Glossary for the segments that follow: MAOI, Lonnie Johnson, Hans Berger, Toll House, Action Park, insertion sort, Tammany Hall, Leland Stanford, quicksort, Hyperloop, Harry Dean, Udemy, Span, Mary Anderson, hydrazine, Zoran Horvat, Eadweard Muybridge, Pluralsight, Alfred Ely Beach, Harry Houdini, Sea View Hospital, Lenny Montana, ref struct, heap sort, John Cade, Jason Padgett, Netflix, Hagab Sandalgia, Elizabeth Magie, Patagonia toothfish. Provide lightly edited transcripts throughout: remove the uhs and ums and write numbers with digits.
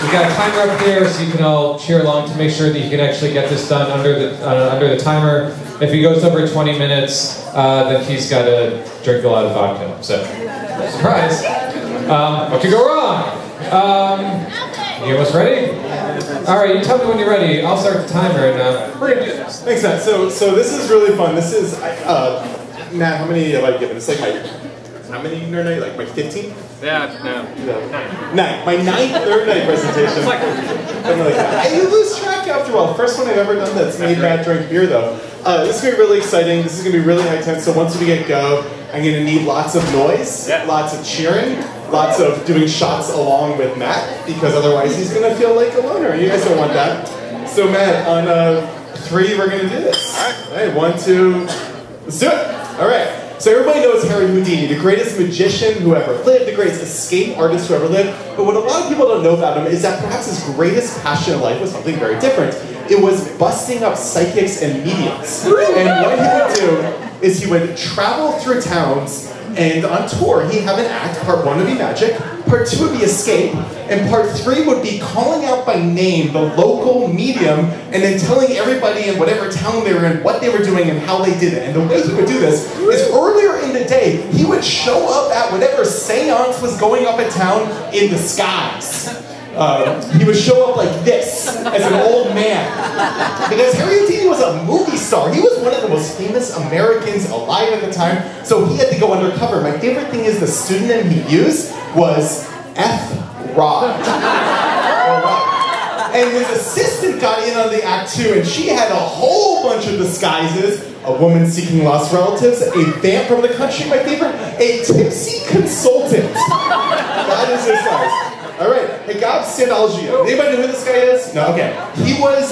We've got a timer up there, so you can all cheer along to make sure that you can actually get this done under the timer. If he goes over 20 minutes, then he's got to drink a lot of vodka. So, surprise! What could go wrong? You almost ready? All right, you tell me when you're ready. I'll start the timer, and we're gonna do this. Thanks, Matt. So this is really fun. This is Matt. How many have I given? It's like how many Nerd Nite? Like my 15th? Yeah, no. Nine. My 9th Nerd Nite presentation. Something like that. You lose track after all. First one I've ever done that's made Matt drink beer, though. This is going to be really exciting. This is going to be really high tense. So once we get go, I'm going to need lots of noise, lots of cheering, lots of doing shots along with Matt, because otherwise he's going to feel like a loner. You guys don't want that. So Matt, on 3, we're going to do this. All right, 1, 2, let's do it. All right. So everybody knows Harry Houdini, the greatest magician who ever lived, the greatest escape artist who ever lived. But what a lot of people don't know about him is that perhaps his greatest passion in life was something very different. It was busting up psychics and mediums. And what he would do is he would travel through towns, and on tour he'd have an act. Part 1 would be magic, part 2 would be escape, and part 3 would be calling out by name the local medium and then telling everybody in whatever town they were in what they were doing and how they did it. And the way he would do this is earlier in the day, he would show up at whatever seance was going up in town in disguise. He would show up like this, as an old man. Because Harry Dean was a movie star. He was one of the most famous Americans alive at the time, so he had to go undercover. My favorite thing is the pseudonym he used was F. Rod. And his assistant got in on the act too, and she had a whole bunch of disguises. A woman seeking lost relatives, a vamp from the country, my favorite, a tipsy consultant. That is his size. All right, Hagab Sandalgia. Anybody know who this guy is? No, okay. He was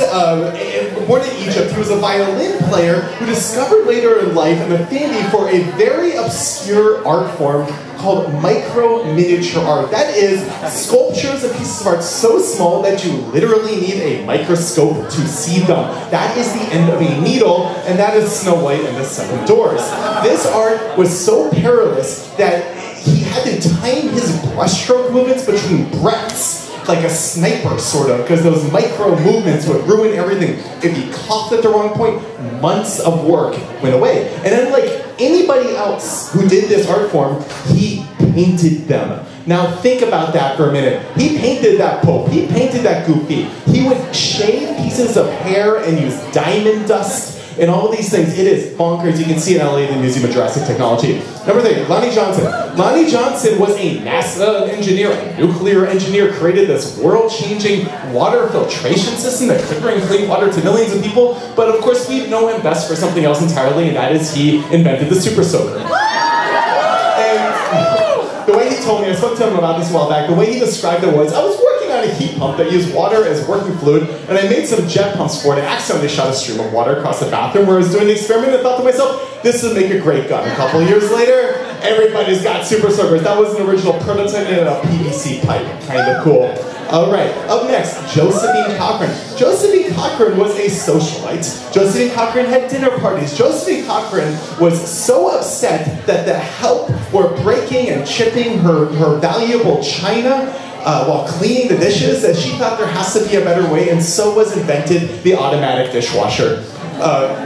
born in Egypt. He was a violin player who discovered later in life an affinity for a very obscure art form called micro-miniature art. That is sculptures and pieces of art so small that you literally need a microscope to see them. That is the end of a needle, and that is Snow White and the Seven Dwarfs. This art was so perilous that he had to time his brushstroke movements between breaths, like a sniper, sort of, because those micro movements would ruin everything. If he coughed at the wrong point, months of work went away. And unlike anybody else who did this art form, he painted them. Now think about that for a minute. He painted that Pope, he painted that Goofy. He would shave pieces of hair and use diamond dust and all these things. It is bonkers. You can see in LA the Museum of Jurassic Technology. Number 3, Lonnie Johnson. Lonnie Johnson was a NASA engineer, a nuclear engineer, created this world-changing water filtration system that could bring clean water to millions of people, but of course we know him best for something else entirely, and that is he invented the super soaker. And the way he told me, I spoke to him about this a while back, the way he described it was, I was working a heat pump that used water as working fluid, and I made some jet pumps for it. I accidentally shot a stream of water across the bathroom where I was doing the experiment, and thought to myself, this would make a great gun. A couple of years later, everybody's got super soakers. That was an original prototype and a PVC pipe. Kind of cool. All right, up next, Josephine Cochrane. Josephine Cochrane was a socialite. Josephine Cochrane had dinner parties. Josephine Cochrane was so upset that the help were breaking and chipping her valuable china while cleaning the dishes, that she thought there has to be a better way, and so was invented the automatic dishwasher.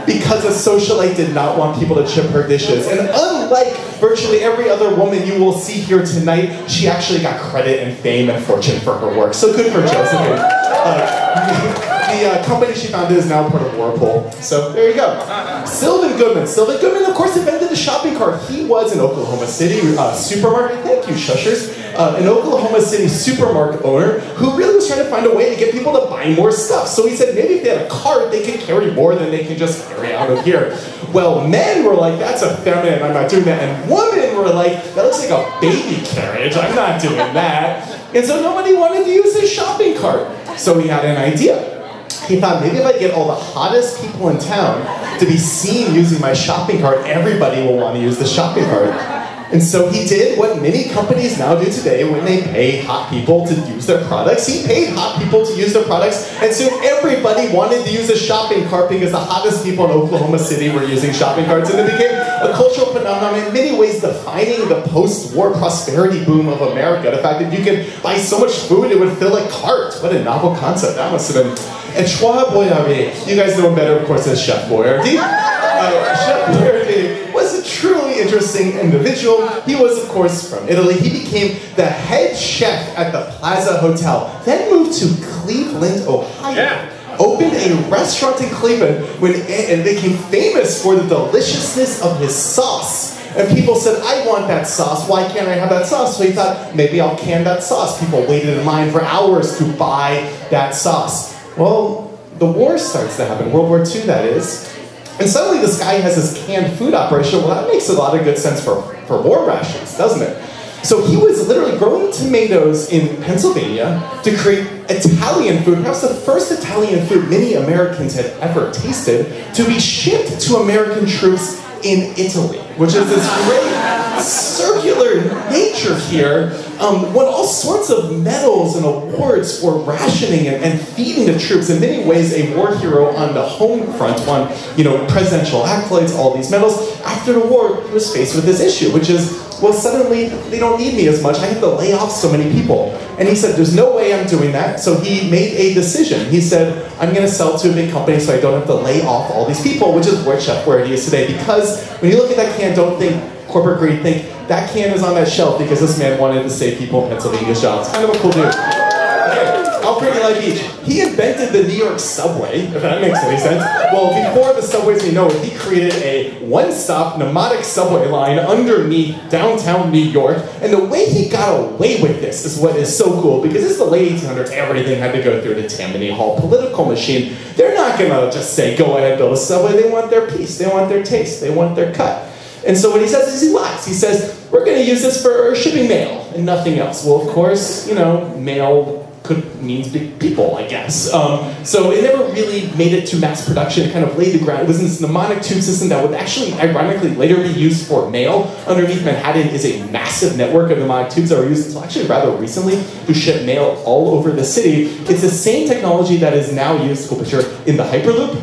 Because a socialite did not want people to chip her dishes. And unlike virtually every other woman you will see here tonight, she actually got credit and fame and fortune for her work. So good for Josephine. The company she founded is now part of Whirlpool. So there you go. Sylvan Goodman. Sylvan Goodman, of course, invented the shopping cart. He was an Oklahoma City supermarket. Thank you, shushers. An Oklahoma City supermarket owner who really was trying to find a way to get people to buy more stuff. So he said maybe if they had a cart, they could carry more than they can just carry out of here. Well, men were like, that's a feminine, I'm not doing that. And women were like, that looks like a baby carriage, I'm not doing that. And so nobody wanted to use his shopping cart. So he had an idea. He thought, maybe if I get all the hottest people in town to be seen using my shopping cart, everybody will want to use the shopping cart. And so he did what many companies now do today when they pay hot people to use their products. He paid hot people to use their products, and soon everybody wanted to use a shopping cart because the hottest people in Oklahoma City were using shopping carts, and it became a cultural phenomenon in many ways defining the post-war prosperity boom of America. The fact that you could buy so much food it would fill a cart. What a novel concept that must have been. And Chef Boyardee, you guys know him better, of course, as Chef Boyardee. Chef Boyardee was a truly interesting individual. He was, of course, from Italy. He became the head chef at the Plaza Hotel, then moved to Cleveland, Ohio. Yeah. Opened a restaurant in Cleveland and became famous for the deliciousness of his sauce. And people said, I want that sauce, why can't I have that sauce? So he thought, maybe I'll can that sauce. People waited in line for hours to buy that sauce. Well, the war starts to happen, World War II that is, and suddenly this guy has this canned food operation. Well, that makes a lot of good sense for war rations, doesn't it? So he was literally growing tomatoes in Pennsylvania to create Italian food, perhaps the first Italian food many Americans had ever tasted, to be shipped to American troops in Italy, which is this great circular nature here, won all sorts of medals and awards for rationing and feeding the troops. In many ways, a war hero on the home front, won, you know, presidential accolades, all these medals. After the war, he was faced with this issue, which is, well, suddenly they don't need me as much. I have to lay off so many people. And he said, there's no way I'm doing that. So he made a decision. He said, I'm going to sell to a big company so I don't have to lay off all these people, which is where Chef Boyardee is today. Because when you look at that can, don't think corporate greed, think that can is on that shelf because this man wanted to save people in Pennsylvania jobs. Kind of a cool dude. Alfred Ely Beach, he invented the New York subway, if that makes any sense. Well, before the subways we know it, he created a one-stop mnemonic subway line underneath downtown New York. And the way he got away with this is what is so cool, because this is the late 1800s, everything had to go through the Tammany Hall political machine. They're not gonna just say, go ahead, build a subway. They want their piece, they want their taste, they want their cut. And so what he says is he lies. He says, we're gonna use this for shipping mail and nothing else. Well, of course, you know, mail means big people, I guess. So it never really made it to mass production. It kind of laid the ground. It was in this mnemonic tube system that would actually, ironically, later be used for mail. Underneath Manhattan is a massive network of mnemonic tubes that were used until actually rather recently to ship mail all over the city. It's the same technology that is now used, cool picture, in the Hyperloop.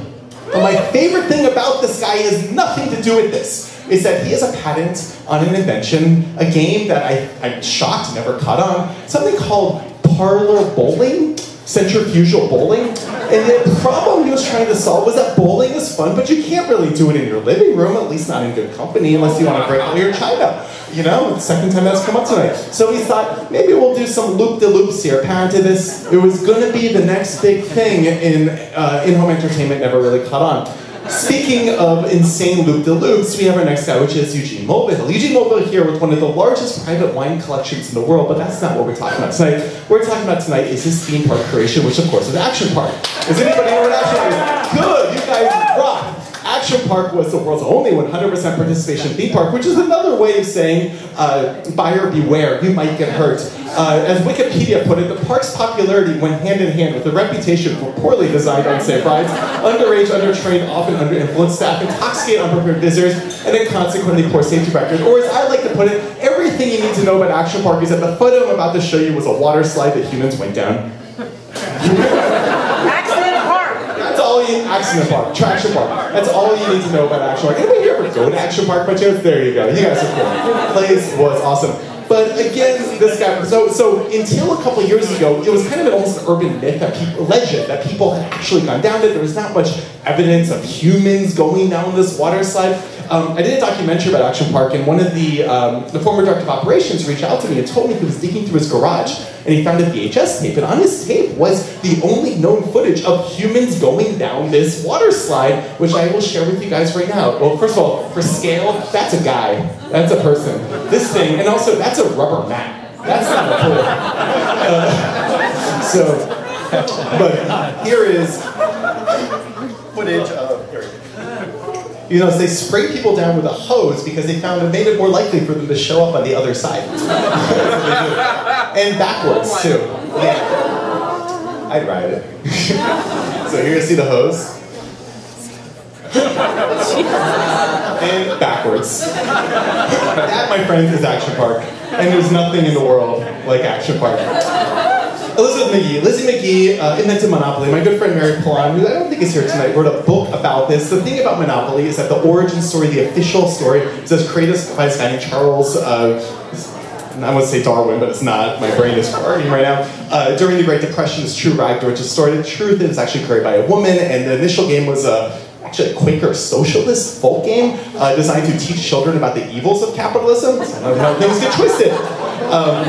But my favorite thing about this guy is nothing to do with this. Is that he has a patent on an invention, a game that I'm shocked never caught on, something called parlor bowling, centrifugal bowling. And the problem he was trying to solve was that bowling is fun, but you can't really do it in your living room, at least not in good company, unless you want to break all your china. You know, the second time that's come up tonight. So he thought, maybe we'll do some loop-de-loops here. Patented this. It was going to be the next big thing in-home entertainment, never really caught on. Speaking of insane loop-de-loops, we have our next guy, which is Eugene Mobile. Eugene Mobile here with one of the largest private wine collections in the world, but that's not what we're talking about tonight. What we're talking about tonight is his theme park creation, which of course is Action Park. Does anybody know what Action Park is? Good, you guys rock! Action Park was the world's only 100% participation theme park, which is another way of saying, buyer beware, you might get hurt. As Wikipedia put it, the park's popularity went hand in hand with the reputation for poorly designed unsafe rides, underage, undertrained, often under-influenced staff, intoxicated, unprepared visitors, and then consequently poor safety records. Or as I like to put it, everything you need to know about Action Park is that the photo I'm about to show you was a water slide that humans went down. Accident Park, Traction Park. That's all you need to know about Action Park. Anybody here ever go to Action Park by chance? There you go. You guys are cool. The place was awesome. But again, this guy, so until a couple years ago, it was kind of almost an urban myth, legend, that people had actually gone down it. There was not much evidence of humans going down this water slide. I did a documentary about Action Park, and one of the former director of operations reached out to me and told me he was digging through his garage, and he found a VHS tape, and on his tape was the only known footage of humans going down this water slide, which I will share with you guys right now. Well, first of all, for scale, that's a guy. That's a person. This thing, and also, that's a rubber mat. That's not a pool. But here is footage of... Here. You know, so they spray people down with a hose because they found it made it more likely for them to show up on the other side. And backwards, too. Yeah. I'd ride it. So here you see the hose. and backwards. That, my friends, is Action Park. And there's nothing in the world like Action Park. Elizabeth Magie. Lizzie Magie invented Monopoly. My good friend Mary Pilon, who I don't think is here tonight, wrote a book about this. The thing about Monopoly is that the origin story, the official story, is created by this guy named Charles, I want to say Darwin, but it's not. My brain is farting right now. During the Great Depression, this true rag door just started. Truth is actually created by a woman, and the initial game was actually a Quaker socialist folk game designed to teach children about the evils of capitalism. I don't know how things get twisted.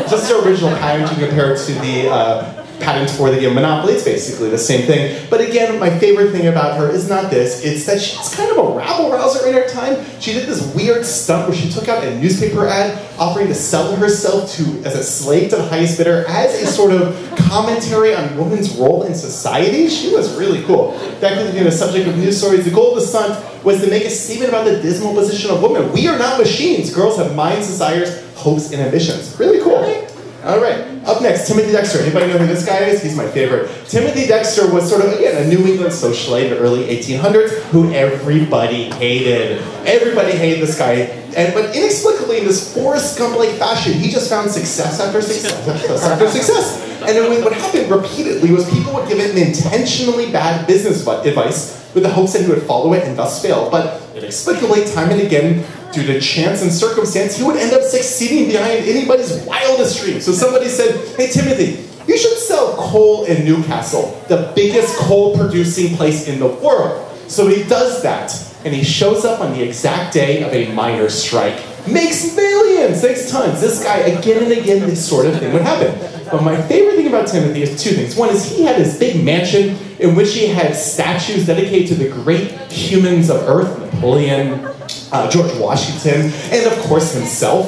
Just the original pattern compared to the patents for the game Monopoly. It's basically the same thing. But again, my favorite thing about her is not this. It's that she's kind of a rabble-rouser in her time. She did this weird stunt where she took out a newspaper ad offering to sell herself as a slave to the highest bidder as a sort of commentary on women's role in society. She was really cool. That could have been the subject of news stories. The goal of the stunt was to make a statement about the dismal position of women. We are not machines. Girls have minds, desires, hopes, and ambitions. Really cool. Alright, up next, Timothy Dexter. Anybody know who this guy is? He's my favorite. Timothy Dexter was sort of, again, a New England socialite in the early 1800s who everybody hated. Everybody hated this guy. But inexplicably, in this Forrest Gump-like fashion, he just found success after success after success. And then what happened repeatedly was people would give him intentionally bad business advice with the hopes that he would follow it and thus fail. But inexplicably, time and again, due to chance and circumstance, he would end up succeeding behind anybody's wildest dreams. So somebody said, hey, Timothy, you should sell coal in Newcastle, the biggest coal-producing place in the world. So he does that, and he shows up on the exact day of a miners' strike. Makes millions, makes tons. This guy, again and again, this sort of thing would happen. But my favorite thing about Timothy is two things. One is he had this big mansion in which he had statues dedicated to the great humans of Earth, Napoleon, George Washington, and of course himself,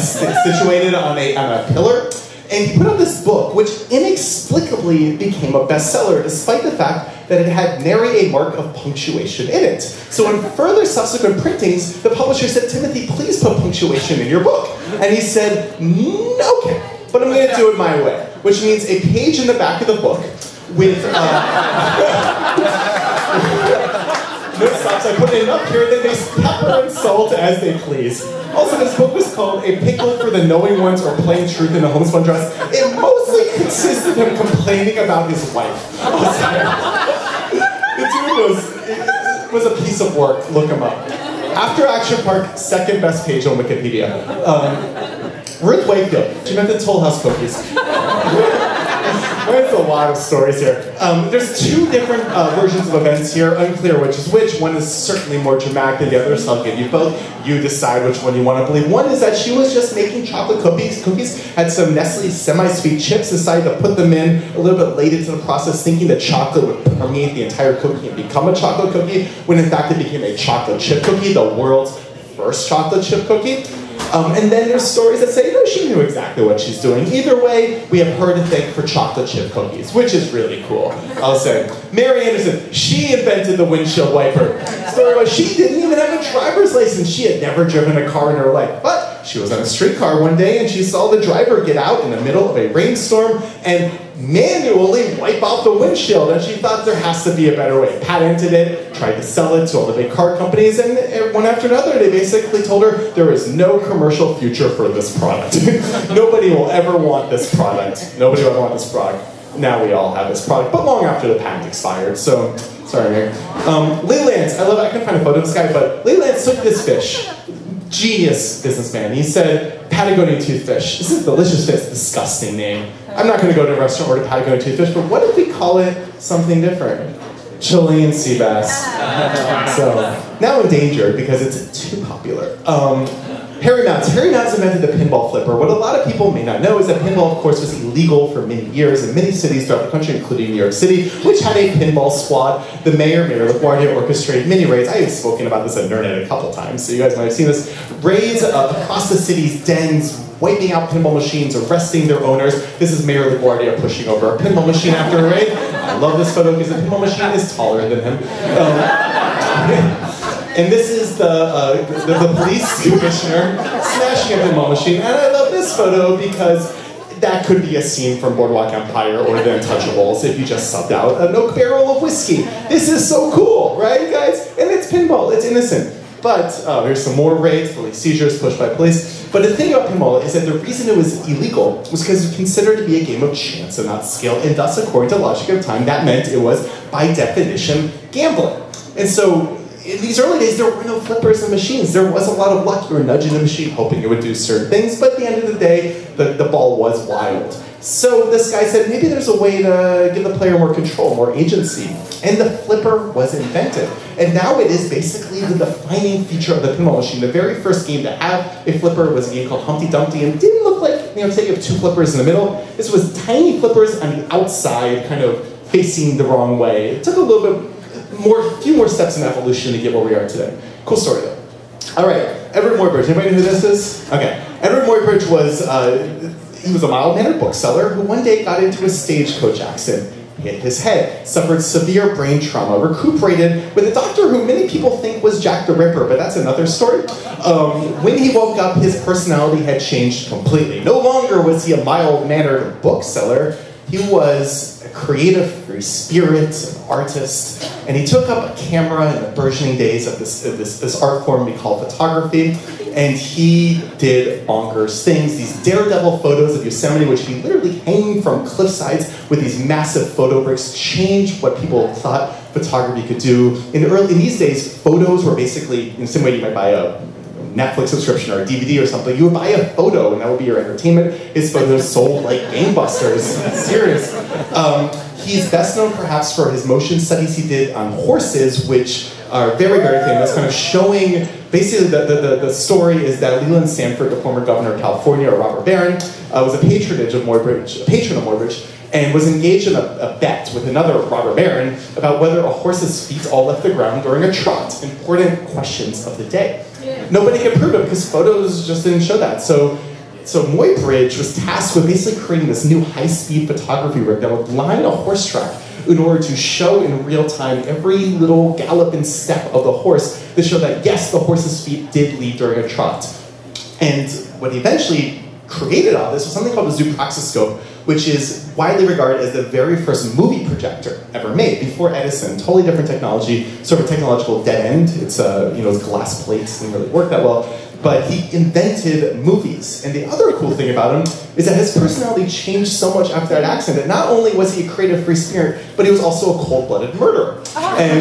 situated on a pillar. And he put out this book, which inexplicably became a bestseller, despite the fact that it had nary a mark of punctuation in it. So in further subsequent printings, the publisher said, Timothy, please put punctuation in your book. And he said, okay, but I'm going to do it my way, which means a page in the back of the book with... I put it up here, they taste pepper and salt as they please. Also, this book was called A Pickle for the Knowing Ones or Plain Truth in a Homespun Dress. It mostly consisted of him complaining about his wife. The dude was a piece of work. Look him up. After Action Park, second best page on Wikipedia. Ruth Wakefield. She meant the Toll House cookies. There's a lot of stories here. There's two different versions of events here, unclear which is which. One is certainly more dramatic than the other, so I'll give you both. You decide which one you want to believe. One is that she was just making chocolate cookies, had some Nestle semi-sweet chips, decided to put them in a little bit late into the process, thinking that chocolate would permeate the entire cookie and become a chocolate cookie, when in fact it became a chocolate chip cookie, the world's first chocolate chip cookie. And then there's stories that say, no, she knew exactly what she's doing. Either way, we have her to thank for chocolate chip cookies, which is really cool, I'll say. Mary Anderson, she invented the windshield wiper. So she didn't even have a driver's license. She had never driven a car in her life. But she was on a streetcar one day, and she saw the driver get out in the middle of a rainstorm and manually wipe off the windshield, and she thought there has to be a better way. Patented it, tried to sell it to all the big car companies, and one after another they basically told her there is no commercial future for this product. Nobody will ever want this product. Nobody will ever want this product. Now we all have this product, but long after the patent expired, so sorry, Mary. Lee Lance, I love it. I couldn't find a photo of this guy, but Lee Lance took this fish. Genius businessman. He said, Patagonia toothfish. This is a delicious fish, disgusting name. I'm not going to go to a restaurant or order Patagonia toothfish, but what if we call it something different? Chilean sea bass. So, now endangered because it's too popular. Harry Mounts. Harry Mounts invented the pinball flipper. What a lot of people may not know is that pinball, of course, was illegal for many years in many cities throughout the country, including New York City, which had a pinball squad. The mayor, Mayor LaGuardia, orchestrated many raids. I have spoken about this at Nerd Nite a couple times, so you guys might have seen this. Raids across the city's dens, wiping out pinball machines, arresting their owners. This is Mayor LaGuardia pushing over a pinball machine after a raid. I love this photo because the pinball machine is taller than him. And this is the police commissioner smashing a pinball machine. And I love this photo because that could be a scene from Boardwalk Empire or The Untouchables if you just subbed out an oak barrel of whiskey. This is so cool, right, guys? And it's pinball. It's innocent. But there's some more raids, police seizures, push by police. But the thing about pinball is that the reason it was illegal was because it was considered to be a game of chance and not skill, and thus, according to logic of time, that meant it was, by definition, gambling. And so, in these early days, there were no flippers and machines. There was a lot of luck. You were nudging a machine, hoping it would do certain things, but at the end of the day, the ball was wild. So this guy said, maybe there's a way to give the player more control, more agency. And the flipper was invented. And now it is basically the defining feature of the pinball machine. The very first game to have a flipper was a game called Humpty Dumpty, and it didn't look like, you know, say you have two flippers in the middle. This was tiny flippers on the outside, kind of facing the wrong way. It took a little bit more, a few more steps in evolution to get where we are today. Cool story though. All right, Eadweard Muybridge. Anybody know who this is? Okay, Eadweard Muybridge was, he was a mild-mannered bookseller who one day got into a stagecoach accident, hit his head, suffered severe brain trauma, recuperated with a doctor who many people think was Jack the Ripper, but that's another story. When he woke up, his personality had changed completely. No longer was he a mild-mannered bookseller, he was a creative, free spirit, an artist, and he took up a camera in the burgeoning days of this art form we call photography. And he did bonkers things, these daredevil photos of Yosemite, which he literally hanging from cliff sides with these massive photo bricks, changed what people thought photography could do. In these days, photos were basically, in the same way you might buy a Netflix subscription or a DVD or something, you would buy a photo and that would be your entertainment. His photos sold like gangbusters, serious. He's best known perhaps for his motion studies he did on horses, which are very, very famous, kind of showing, basically the story is that Leland Stanford, the former governor of California, or Robert Barron, was a patron of Muybridge, and was engaged in a bet with another Robert Barron about whether a horse's feet all left the ground during a trot. Important questions of the day. Yeah. Nobody could prove it because photos just didn't show that. So Muybridge was tasked with basically creating this new high-speed photography rig that would line a horse track in order to show in real time every little gallop and step of the horse to show that, yes, the horse's feet did leave during a trot. And what he eventually created out of this was something called the zoopraxiscope, which is widely regarded as the very first movie projector ever made, before Edison. Totally different technology, sort of a technological dead end. It's it's glass plates, didn't really work that well. But he invented movies. And the other cool thing about him is that his personality changed so much after that accident that not only was he a creative free spirit, but he was also a cold-blooded murderer. And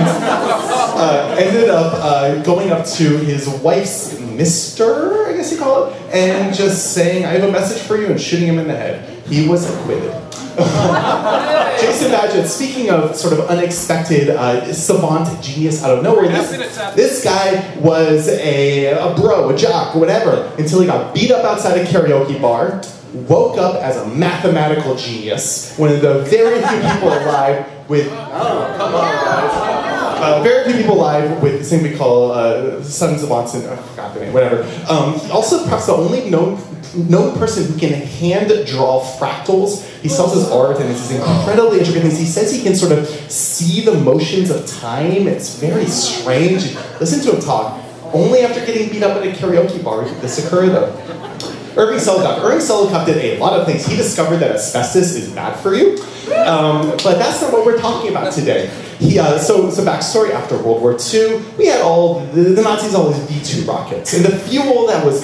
ended up going up to his wife's mister, I guess you call it, and just saying, I have a message for you, and shooting him in the head. He was acquitted. Jason Padgett, speaking of sort of unexpected savant genius out of nowhere, this guy was a bro, a jock, whatever, until he got beat up outside a karaoke bar, woke up as a mathematical genius, one of the very few people alive with, oh, come on, guys. Very few people alive with this thing we call sons of Watson, oh, forgot the name, whatever. Also, perhaps the only known person who can hand-draw fractals. He sells his art and it's these incredibly intricate things. He says he can sort of see the motions of time. It's very strange. Listen to him talk. Only after getting beat up at a karaoke bar did this occur, though. Irving Selikoff did a lot of things. He discovered that asbestos is bad for you, but that's not what we're talking about today. So backstory, after World War II, we had the Nazis all these V-2 rockets, and the fuel that was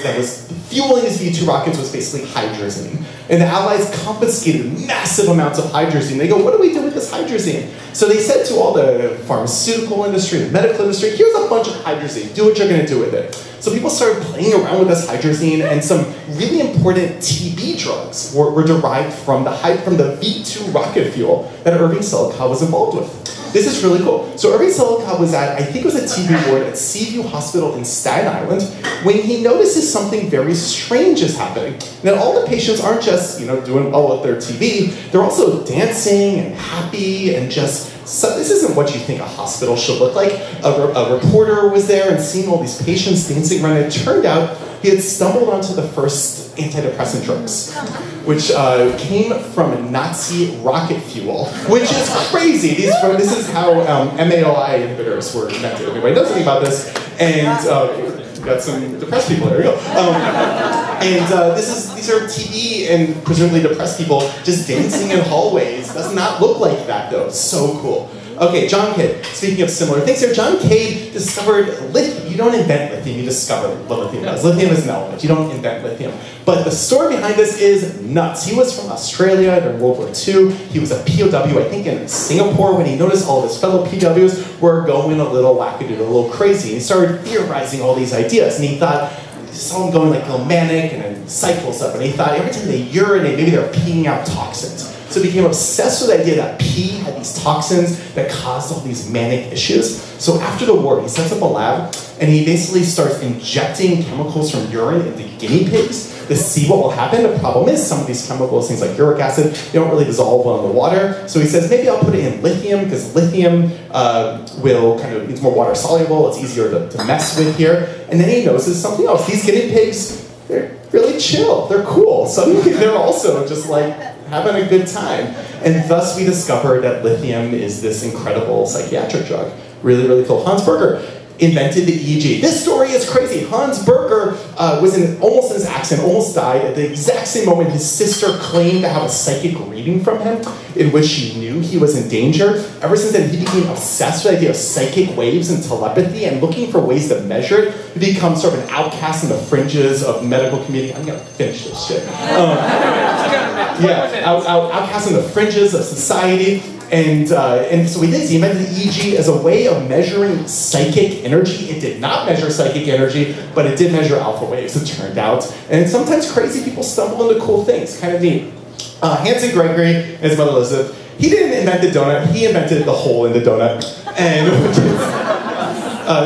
fueling these V-2 rockets was basically hydrazine. And the Allies confiscated massive amounts of hydrazine. They go, what do we do with this hydrazine? So they said to all the pharmaceutical industry, the medical industry, here's a bunch of hydrazine, do what you're going to do with it. So people started playing around with this hydrazine, and some really important TB drugs were derived from the V2 rocket fuel that Irving Selikoff was involved with. This is really cool. So Irving Selikoff was at, I think it was a TB ward at Sea View Hospital in Staten Island, when he notices something very strange is happening. Now all the patients aren't just, doing well with their TB, they're also dancing and happy and just, so this isn't what you think a hospital should look like. A reporter was there and seeing all these patients dancing around, and it turned out he had stumbled onto the first antidepressant drugs, which came from Nazi rocket fuel, which is crazy. This is how MAOI inhibitors were invented. Everybody knows anything about this, and we've got some depressed people. There we go. These are TB and presumably depressed people just dancing in hallways. Does not look like that though. So cool. Okay, John Cade. Speaking of similar things here, John Cade discovered lithium. You don't invent lithium, you discover what lithium does. Lithium is an element, you don't invent lithium. But the story behind this is nuts. He was from Australia during World War II. He was a POW, I think in Singapore, when he noticed all of his fellow POWs were going a little wackadoodle, a little crazy. He started theorizing all these ideas, and he thought, saw them going like manic and then cycle stuff, and he thought every time they urinate, maybe they're peeing out toxins. So he became obsessed with the idea that pee had these toxins that caused all these manic issues. So after the war, he sets up a lab, and he basically starts injecting chemicals from urine into guinea pigs to see what will happen. The problem is some of these chemicals, things like uric acid, they don't really dissolve well in the water. So he says, maybe I'll put it in lithium, because lithium will kind of, it's more water soluble, it's easier to mess with here. And then he notices something else. These guinea pigs, they're really chill, they're cool. Suddenly they're also just like, having a good time. And thus we discovered that lithium is this incredible psychiatric drug. Really, really cool. Hans Berger invented the EEG. This story is crazy. Hans Berger was almost in his accident, almost died at the exact same moment his sister claimed to have a psychic reading from him in which she knew he was in danger. Ever since then, he became obsessed with the idea of psychic waves and telepathy and looking for ways to measure it. He becomes sort of an outcast on the fringes of medical community. I'm gonna finish this shit. Yeah, outcast on the fringes of society. And so he did. He invented the EEG as a way of measuring psychic energy. It did not measure psychic energy, but it did measure alpha waves, it turned out. And sometimes crazy people stumble into cool things. Kind of neat. Hanson Gregory and his mother Elizabeth, he didn't invent the donut, he invented the hole in the donut.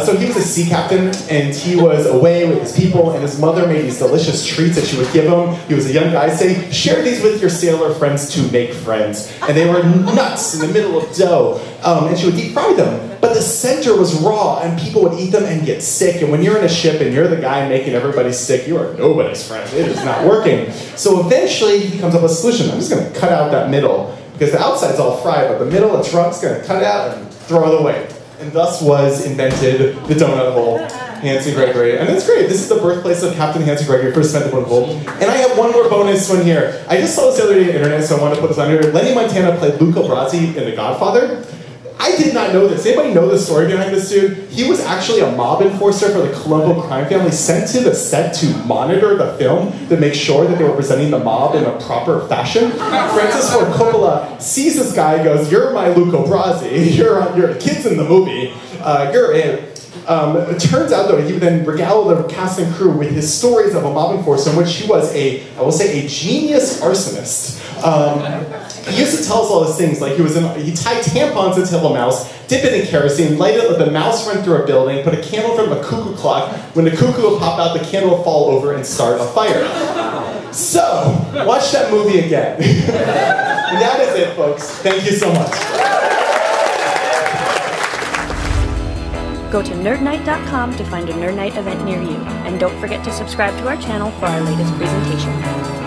So he was a sea captain, and he was away with his people, and his mother made these delicious treats that she would give him. He was a young guy saying, share these with your sailor friends to make friends. And they were nuts in the middle of dough, and she would deep fry them. But the center was raw, and people would eat them and get sick. And when you're in a ship and you're the guy making everybody sick, you are nobody's friend. It is not working. So eventually, he comes up with a solution. I'm just going to cut out that middle, because the outside's all fried, but the middle that's raw, I'm just going to cut it out and throw it away. And thus was invented the donut hole, Hanson Gregory. And that's great. This is the birthplace of Captain Hanson Gregory, first invented the donut hole. And I have one more bonus one here. I just saw this the other day on the internet, so I wanted to put this on here. Lenny Montana played Luca Brasi in The Godfather. I did not know this. Anybody know the story behind this dude? He was actually a mob enforcer for the Colombo crime family, sent to the set to monitor the film to make sure that they were presenting the mob in a proper fashion. Francis Ford Coppola sees this guy, goes, "You're my Luca Brasi. You're the kids in the movie. You're in." It turns out, though, he would then regale the cast and crew with his stories of a mob enforcer in which he was a genius arsonist. He used to tell us all these things, like he tied tampons to tail of a mouse, dip it in kerosene, light it, let the mouse run through a building, put a candle in front of a cuckoo clock. When the cuckoo will pop out, the candle will fall over and start a fire. So, watch that movie again. And that is it, folks. Thank you so much. Go to nerdnite.com to find a Nerd Nite event near you. And don't forget to subscribe to our channel for our latest presentation.